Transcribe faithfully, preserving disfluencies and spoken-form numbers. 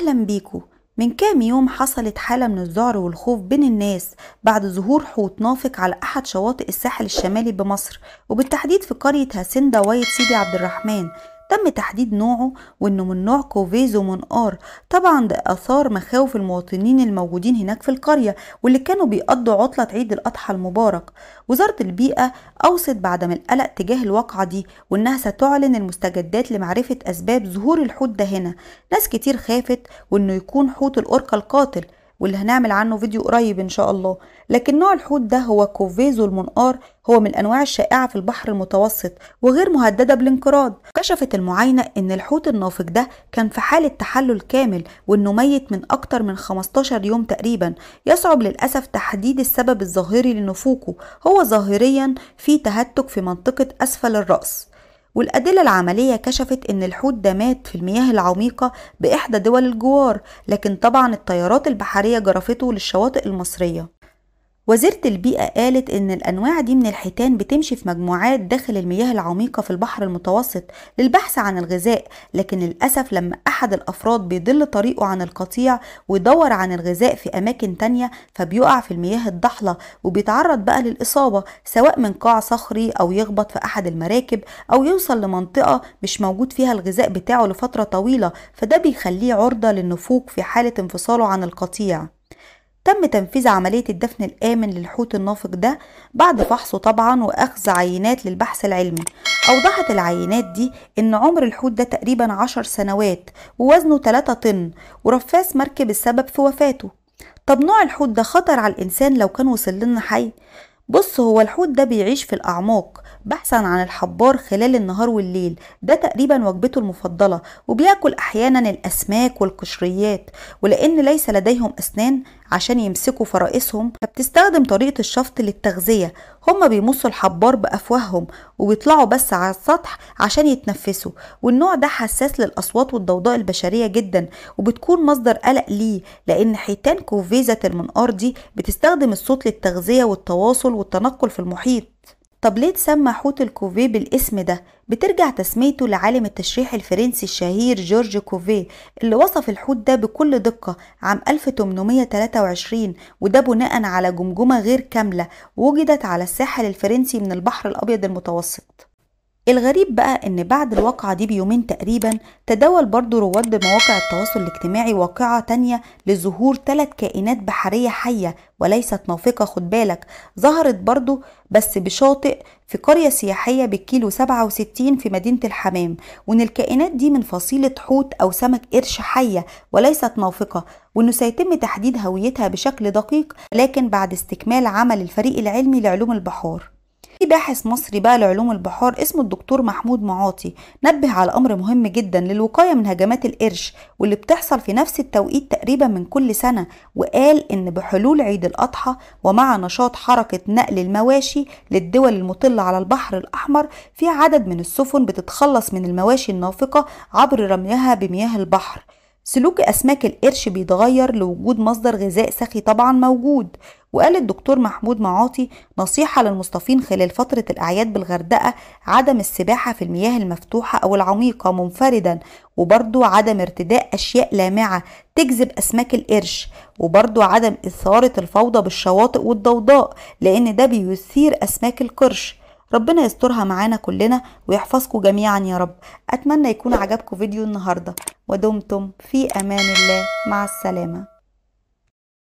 أهلا بيكو. من كام يوم حصلت حالة من الذعر والخوف بين الناس بعد ظهور حوت نافق على أحد شواطئ الساحل الشمالي بمصر، وبالتحديد في قرية هاسيندا وايت سيدى عبد الرحمن. تم تحديد نوعه وأنه من نوع كوفييه ذو المنقار، طبعا ده أثار مخاوف المواطنين الموجودين هناك في القرية واللي كانوا بيقضوا عطلة عيد الأضحى المبارك. وزارة البيئة أوصت بعدم القلق تجاه الواقعة دي وأنها ستعلن المستجدات لمعرفة أسباب ظهور الحوت ده هنا. ناس كتير خافت وأنه يكون حوت الأوركا القاتل، واللي هنعمل عنه فيديو قريب ان شاء الله. لكن نوع الحوت ده هو كوفييه ذو المنقار، هو من الانواع الشائعه في البحر المتوسط وغير مهدده بالانقراض. كشفت المعاينه ان الحوت النافق ده كان في حاله تحلل كامل وانه ميت من اكتر من خمستاشر يوم تقريبا. يصعب للاسف تحديد السبب الظاهري لنفوقه، هو ظاهريا في تهتك في منطقه اسفل الراس. والأدلة العملية كشفت أن الحوت ده مات في المياه العميقة بإحدى دول الجوار، لكن طبعا الطيارات البحرية جرفته للشواطئ المصرية. وزيرة البيئة قالت إن الأنواع دي من الحيتان بتمشي في مجموعات داخل المياه العميقة في البحر المتوسط للبحث عن الغذاء، لكن للأسف لما أحد الأفراد بيضل طريقه عن القطيع ويدور عن الغذاء في أماكن تانية فبيقع في المياه الضحلة وبيتعرض بقى للإصابة، سواء من قاع صخري أو يخبط في أحد المراكب أو يوصل لمنطقة مش موجود فيها الغذاء بتاعه لفترة طويلة، فده بيخليه عرضة للنفوق في حالة انفصاله عن القطيع. تم تنفيذ عملية الدفن الآمن للحوت النافق ده بعد فحصه طبعا وأخذ عينات للبحث العلمي. أوضحت العينات دي أن عمر الحوت ده تقريبا عشر سنوات ووزنه تلاتة طن، ورفاس مركب السبب في وفاته. طب نوع الحوت ده خطر على الإنسان لو كان وصل لنا حي؟ بص، هو الحوت ده بيعيش في الأعماق بحثا عن الحبار خلال النهار والليل، ده تقريبا وجبته المفضلة، وبياكل أحيانا الأسماك والقشريات. ولأن ليس لديهم أسنان عشان يمسكوا فرائسهم فبتستخدم طريقة الشفط للتغذية، هما بيمصوا الحبار بأفواههم وبيطلعوا بس على السطح عشان يتنفسوا. والنوع ده حساس للأصوات والضوضاء البشرية جدا وبتكون مصدر قلق ليه، لأن حيتان كوفييه ذات المنقار دي بتستخدم الصوت للتغذية والتواصل والتنقل في المحيط. طب ليه تسمى حوت الكوفيه بالاسم ده؟ بترجع تسميته لعالم التشريح الفرنسي الشهير جورج كوفيه اللي وصف الحوت ده بكل دقة عام ألف وتمنمية تلاتة وعشرين، وده بناء على جمجمة غير كاملة وجدت على الساحل الفرنسي من البحر الأبيض المتوسط. الغريب بقى ان بعد الواقعة دي بيومين تقريبا تداول برضو رواد مواقع التواصل الاجتماعي واقعة تانية لظهور ثلاث كائنات بحرية حية وليست نافقة، خد بالك، ظهرت برضو بس بشاطئ في قرية سياحية بالكيلو سبعة وستين في مدينة الحمام، وان الكائنات دي من فصيلة حوت او سمك قرش حية وليست نافقة، وانه سيتم تحديد هويتها بشكل دقيق لكن بعد استكمال عمل الفريق العلمي لعلوم البحار. في باحث مصري بقى لعلوم البحار اسمه الدكتور محمود معاطي نبه على امر مهم جدا للوقايه من هجمات القرش واللي بتحصل في نفس التوقيت تقريبا من كل سنه، وقال ان بحلول عيد الاضحى ومع نشاط حركه نقل المواشي للدول المطله على البحر الاحمر في عدد من السفن بتتخلص من المواشي النافقه عبر رميها بمياه البحر. سلوك أسماك القرش بيتغير لوجود مصدر غذاء سخي طبعا موجود. وقال الدكتور محمود معاطي نصيحة للمصطفين خلال فترة الأعياد بالغردقة عدم السباحة في المياه المفتوحة أو العميقة منفردا، وبرضو عدم ارتداء أشياء لامعة تجذب أسماك القرش، وبرضو عدم إثارة الفوضى بالشواطئ والضوضاء لأن ده بيثير أسماك القرش. ربنا يسترها معانا كلنا ويحفظكم جميعا يا رب. أتمنى يكون عجبكم فيديو النهاردة، ودمتم في أمان الله، مع السلامة.